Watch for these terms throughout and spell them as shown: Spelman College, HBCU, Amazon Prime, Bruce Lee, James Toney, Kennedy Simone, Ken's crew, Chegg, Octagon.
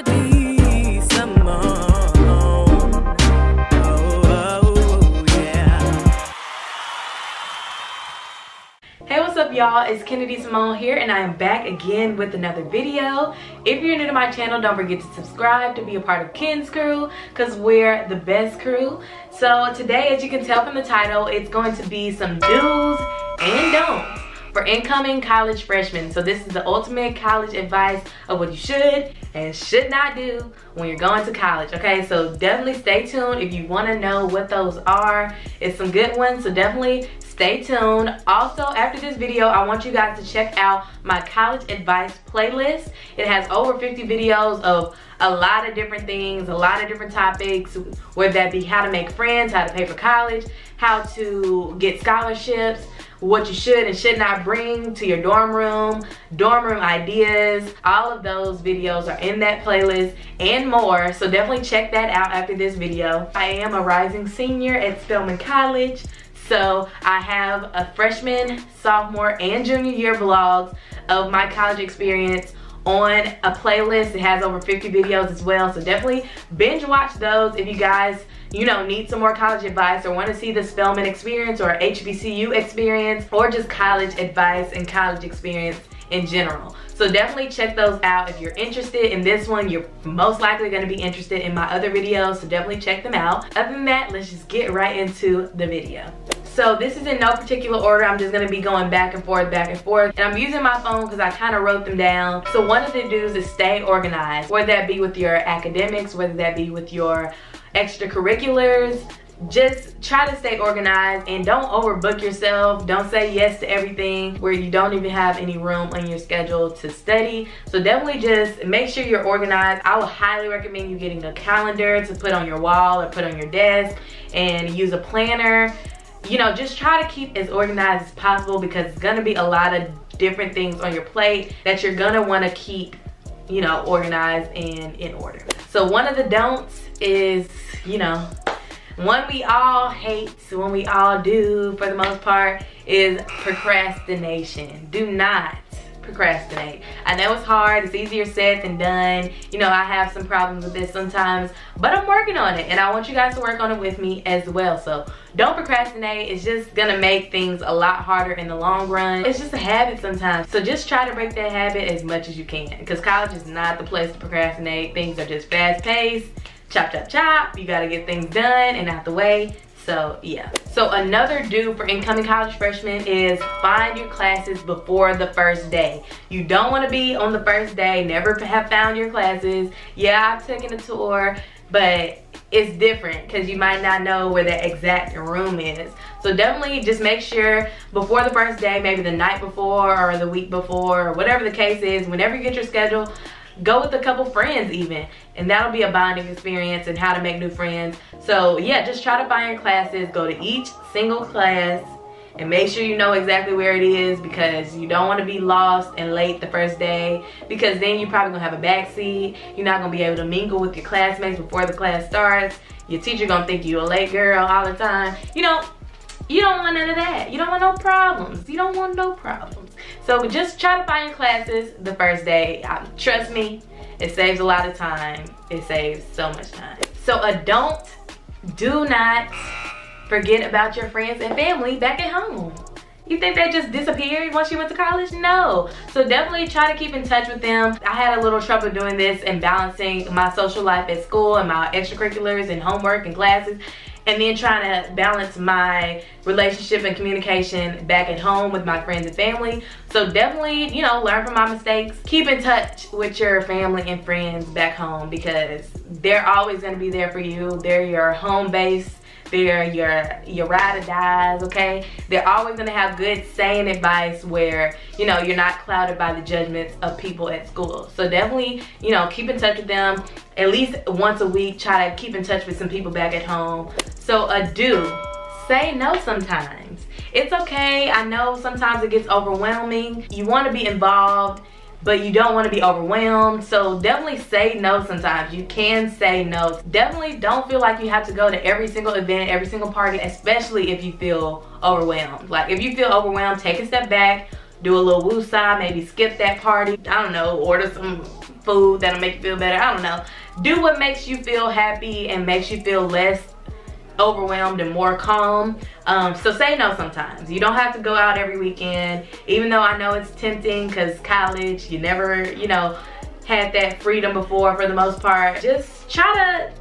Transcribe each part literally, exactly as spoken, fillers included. Kennedy Simone. Oh, oh, yeah. Hey, what's up, y'all? It's Kennedy Simone here, and I am back again with another video. If you're new to my channel, don't forget to subscribe to be a part of Ken's crew, because we're the best crew. So today, as you can tell from the title, it's going to be some do's and don'ts for incoming college freshmen. So this is the ultimate college advice of what you should and should not do when you're going to college, okay? So definitely stay tuned if you wanna know what those are. It's some good ones, so definitely stay tuned. Also, after this video, I want you guys to check out my college advice playlist. It has over fifty videos of a lot of different things, a lot of different topics, whether that be how to make friends, how to pay for college, how to get scholarships, what you should and should not bring to your dorm room, dorm room ideas. All of those videos are in that playlist and more, so definitely check that out after this video. I am a rising senior at Spelman College, so I have a freshman, sophomore, and junior year blogs of my college experience on a playlist. It has over fifty videos as well, so definitely binge watch those if you guys, you know, need some more college advice or want to see the Spelman experience or H B C U experience or just college advice and college experience in general. So definitely check those out. If you're interested in this one, you're most likely going to be interested in my other videos, so definitely check them out. Other than that, let's just get right into the video. So this is in no particular order. I'm just going to be going back and forth, back and forth. And I'm using my phone because I kind of wrote them down. So one of the do's is stay organized, whether that be with your academics, whether that be with your extracurriculars. Just try to stay organized and don't overbook yourself. Don't say yes to everything where you don't even have any room on your schedule to study. So definitely just make sure you're organized. I would highly recommend you getting a calendar to put on your wall or put on your desk, and use a planner. You know, just try to keep as organized as possible, because it's gonna be a lot of different things on your plate that you're gonna wanna keep, you know, organized and in order. So one of the don'ts is, you know, one we all hate, one we all do for the most part, is procrastination. Do not procrastinate. I know it's hard, it's easier said than done. You know, I have some problems with this sometimes, but I'm working on it, and I want you guys to work on it with me as well. So don't procrastinate. It's just gonna make things a lot harder in the long run. It's just a habit sometimes, so just try to break that habit as much as you can, because college is not the place to procrastinate. Things are just fast-paced, chop chop chop. You gotta get things done and out the way. So yeah. So another do for incoming college freshmen is find your classes before the first day. You don't want to be on the first day, never have found your classes. Yeah, I've taken a tour, but it's different because you might not know where the exact room is. So definitely just make sure before the first day, maybe the night before or the week before, or whatever the case is, whenever you get your schedule, go with a couple friends even, and that'll be a bonding experience and how to make new friends. So yeah, just try to find your classes, go to each single class, and make sure you know exactly where it is, because you don't want to be lost and late the first day, because then you're probably gonna have a backseat. You're not gonna be able to mingle with your classmates before the class starts. Your teacher gonna think you a late girl all the time. You know, you don't want none of that. You don't want no problems. You don't want no problems. So just try to find your classes the first day. I, trust me, it saves a lot of time. It saves so much time. So a don't, do not forget about your friends and family back at home. You think they just disappeared once you went to college? No. So definitely try to keep in touch with them. I had a little trouble doing this and balancing my social life at school and my extracurriculars and homework and classes, and then trying to balance my relationship and communication back at home with my friends and family. So definitely, you know, learn from my mistakes. Keep in touch with your family and friends back home, because they're always gonna be there for you. They're your home base. They're your, your ride or dies, okay? They're always gonna have good saying advice where, you know, you're not clouded by the judgments of people at school. So definitely, you know, keep in touch with them. At least once a week, try to keep in touch with some people back at home. So a do, say no sometimes. It's okay, I know sometimes it gets overwhelming. You wanna be involved, but you don't want to be overwhelmed, so definitely say no sometimes. You can say no. Definitely don't feel like you have to go to every single event, every single party, especially if you feel overwhelmed. Like if you feel overwhelmed, take a step back, do a little woosah, maybe skip that party, I don't know, order some food that'll make you feel better. I don't know. Do what makes you feel happy and makes you feel less overwhelmed and more calm. Um, so say no sometimes. You don't have to go out every weekend, even though I know it's tempting because college, you never, you know, had that freedom before for the most part. Just try to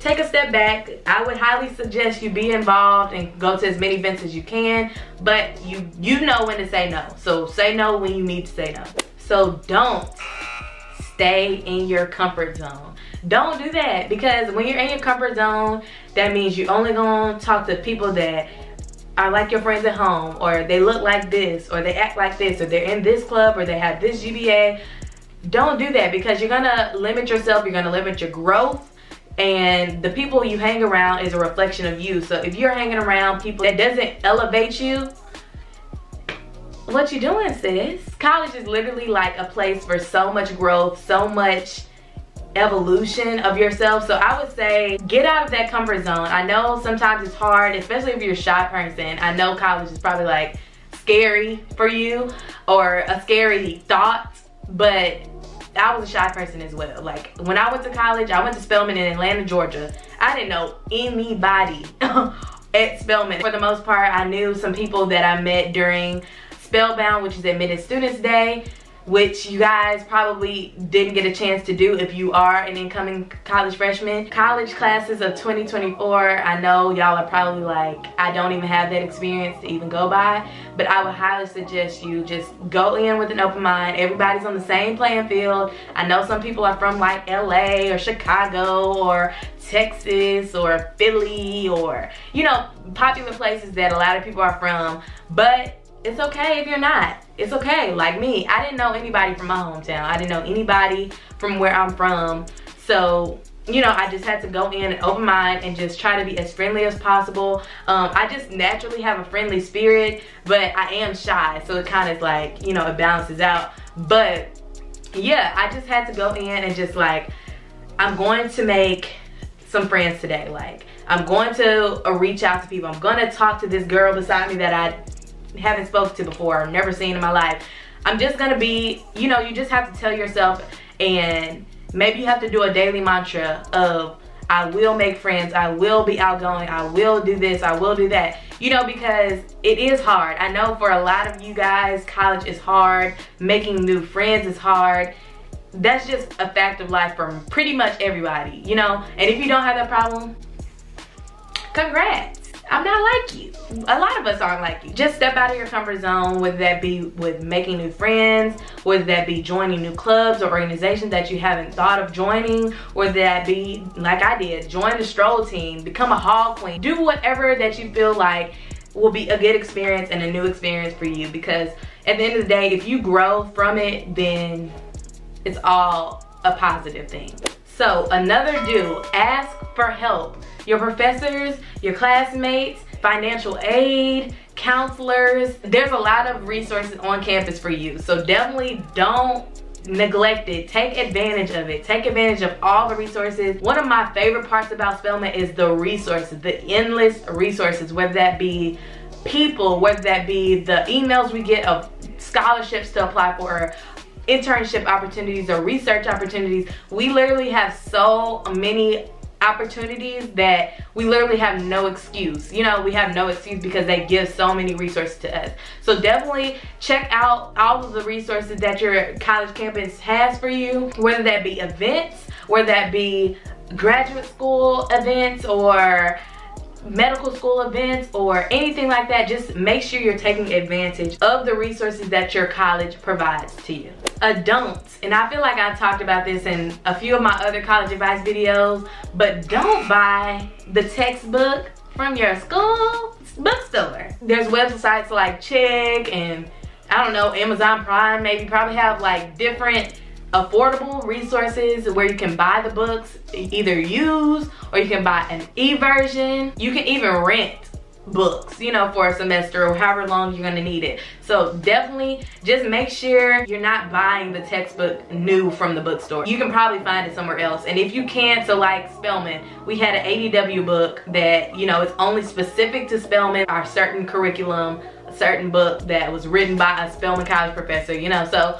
take a step back. I would highly suggest you be involved and go to as many events as you can, but you you know when to say no. So say no when you need to say no. So don't stay in your comfort zone. Don't do that, because when you're in your comfort zone, that means you're only gonna talk to people that are like your friends at home, or they look like this, or they act like this, or they're in this club, or they have this G P A. Don't do that, because you're gonna limit yourself, you're gonna limit your growth, and the people you hang around is a reflection of you. So if you're hanging around people that doesn't elevate you, what you doing, sis? College is literally like a place for so much growth, so much evolution of yourself. So I would say get out of that comfort zone. I know sometimes it's hard, especially if you're a shy person. I know college is probably like scary for you, or a scary thought, but I was a shy person as well. Like when I went to college, I went to Spelman in Atlanta, Georgia. I didn't know anybody at Spelman. For the most part, I knew some people that I met during Spellbound, which is Admitted Students Day, which you guys probably didn't get a chance to do if you are an incoming college freshman. College classes of twenty twenty-four, I know y'all are probably like, I don't even have that experience to even go by, but I would highly suggest you just go in with an open mind. Everybody's on the same playing field. I know some people are from like L A or Chicago or Texas or Philly, or, you know, popular places that a lot of people are from, but it's okay if you're not. It's okay. Like me, I didn't know anybody from my hometown. I didn't know anybody from where I'm from. So, you know, I just had to go in and open mind and just try to be as friendly as possible. Um, I just naturally have a friendly spirit, but I am shy. So it kind of like, you know, it balances out. But yeah, I just had to go in and just like, I'm going to make some friends today. Like, I'm going to uh, reach out to people. I'm going to talk to this girl beside me that I haven't spoke to before, never seen in my life. I'm just gonna be, you know, you just have to tell yourself, and maybe you have to do a daily mantra of, I will make friends, I will be outgoing, I will do this, I will do that. You know, because it is hard. I know for a lot of you guys, college is hard, making new friends is hard. That's just a fact of life for pretty much everybody, you know? And if you don't have that problem, congrats. I'm not like you. A lot of us aren't like you. Just step out of your comfort zone, whether that be with making new friends, whether that be joining new clubs or organizations that you haven't thought of joining, or that be, like I did, join the stroll team, become a hall queen. Do whatever that you feel like will be a good experience and a new experience for you, because at the end of the day, if you grow from it, then it's all a positive thing. So another do, ask for help. Your professors, your classmates, financial aid, counselors. There's a lot of resources on campus for you. So definitely don't neglect it. Take advantage of it. Take advantage of all the resources. One of my favorite parts about Spelman is the resources, the endless resources, whether that be people, whether that be the emails we get of scholarships to apply for, or internship opportunities or research opportunities. We literally have so many opportunities that we literally have no excuse. You know, we have no excuse because they give so many resources to us. So definitely check out all of the resources that your college campus has for you, whether that be events, whether that be graduate school events or medical school events or anything like that. Just make sure you're taking advantage of the resources that your college provides to you. A don't, and I feel like I talked about this in a few of my other college advice videos, but don't buy the textbook from your school bookstore. There's websites like Chegg and I don't know, Amazon Prime maybe probably have like different affordable resources where you can buy the books, either used or you can buy an e-version. You can even rent books, you know, for a semester or however long you're gonna need it. So definitely just make sure you're not buying the textbook new from the bookstore. You can probably find it somewhere else. And if you can, so like Spelman, we had an A D W book that, you know, it's only specific to Spelman, our certain curriculum, a certain book that was written by a Spelman College professor, you know. So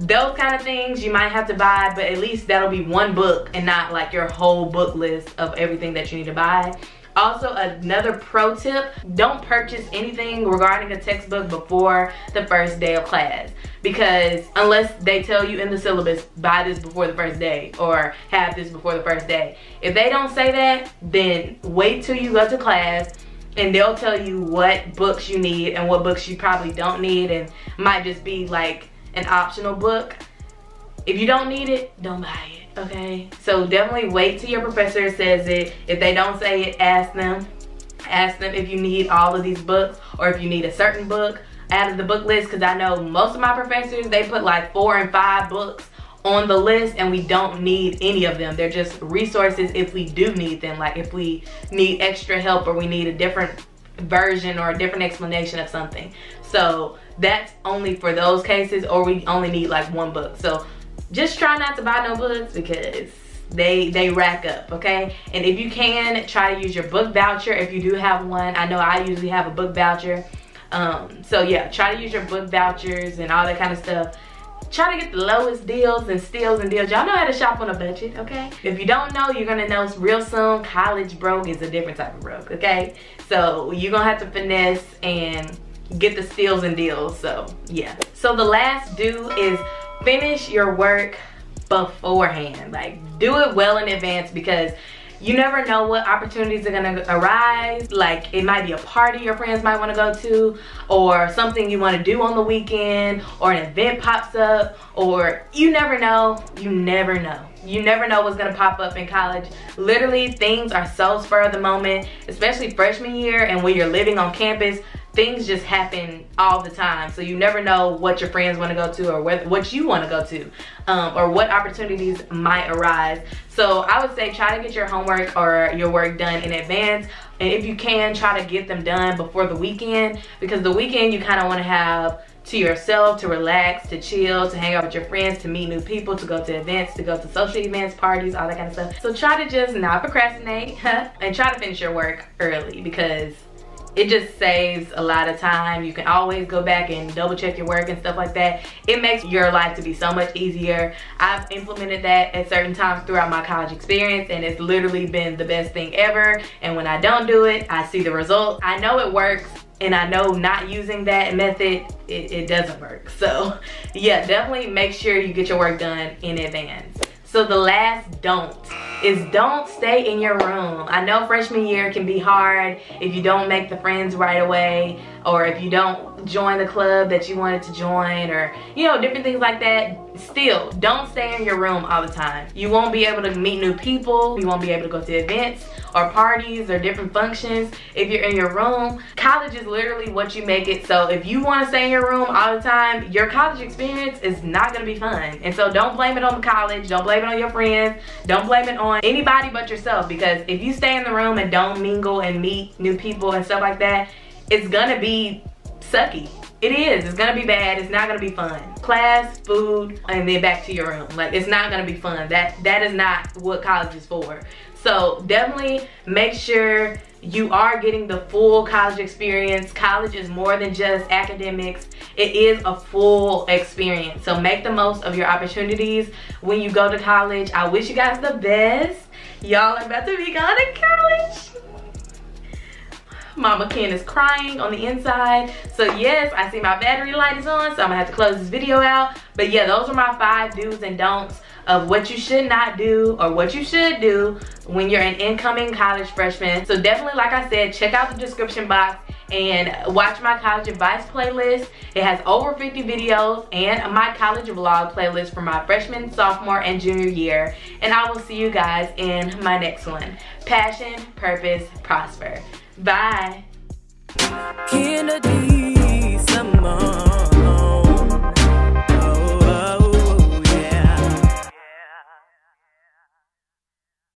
those kind of things you might have to buy, but at least that'll be one book and not like your whole book list of everything that you need to buy. Also, another pro tip, don't purchase anything regarding a textbook before the first day of class, because unless they tell you in the syllabus, buy this before the first day or have this before the first day. If they don't say that, then wait till you go to class and they'll tell you what books you need and what books you probably don't need and might just be like an optional book. If you don't need it, don't buy it. Okay, so definitely wait till your professor says it. If they don't say it, ask them. Ask them if you need all of these books or if you need a certain book out of the book list, because I know most of my professors, they put like four and five books on the list and we don't need any of them. They're just resources if we do need them, like if we need extra help or we need a different version or a different explanation of something. So that's only for those cases, or we only need like one book. So just try not to buy no books because they they rack up, okay? And if you can, try to use your book voucher if you do have one. I know I usually have a book voucher. Um, so yeah, try to use your book vouchers and all that kind of stuff. Try to get the lowest deals and steals and deals. Y'all know how to shop on a budget, okay? If you don't know, you're gonna know real soon. College broke is a different type of broke, okay? So you're gonna have to finesse and get the steals and deals, so yeah. So the last do is finish your work beforehand. Like, do it well in advance, because you never know what opportunities are gonna arise. Like, it might be a party your friends might wanna go to, or something you wanna do on the weekend, or an event pops up, or you never know, you never know. You never know what's gonna pop up in college. Literally, things are so spur of the moment, especially freshman year and when you're living on campus. Things just happen all the time, so you never know what your friends want to go to or what, what you want to go to, um, or what opportunities might arise. So I would say try to get your homework or your work done in advance, and if you can, try to get them done before the weekend, because the weekend you kind of want to have to yourself, to relax, to chill, to hang out with your friends, to meet new people, to go to events, to go to social events, parties, all that kind of stuff. So try to just not procrastinate and try to finish your work early, because it just saves a lot of time. You can always go back and double check your work and stuff like that. It makes your life to be so much easier. I've implemented that at certain times throughout my college experience, and it's literally been the best thing ever. And when I don't do it, I see the result. I know it works, and I know not using that method, it, it doesn't work. So yeah, definitely make sure you get your work done in advance. So the last don't is don't stay in your room. I know freshman year can be hard if you don't make the friends right away, or if you don't join the club that you wanted to join, or you know, different things like that. Still, don't stay in your room all the time. You won't be able to meet new people. You won't be able to go to events or parties or different functions if you're in your room. College is literally what you make it. So if you want to stay in your room all the time, your college experience is not going to be fun. And so don't blame it on the college. Don't blame it on your friends. Don't blame it on anybody but yourself, because if you stay in the room and don't mingle and meet new people and stuff like that, it's gonna be sucky. It is. It's gonna be bad. It's not gonna be fun. Class, food, and then back to your room. Like, it's not gonna be fun. That that is not what college is for. So definitely make sure you are getting the full college experience. College is more than just academics. It is a full experience. So make the most of your opportunities when you go to college. I wish you guys the best. Y'all are about to be going to college. Mama Ken is crying on the inside. So yes, I see my battery light is on, so I'm gonna have to close this video out. But yeah, those are my five do's and don'ts of what you should not do or what you should do when you're an incoming college freshman. So definitely, like I said, check out the description box and watch my college advice playlist. It has over fifty videos, and my college vlog playlist for my freshman, sophomore, and junior year. And I will see you guys in my next one. Passion, purpose, prosper. Bye. Kennedy.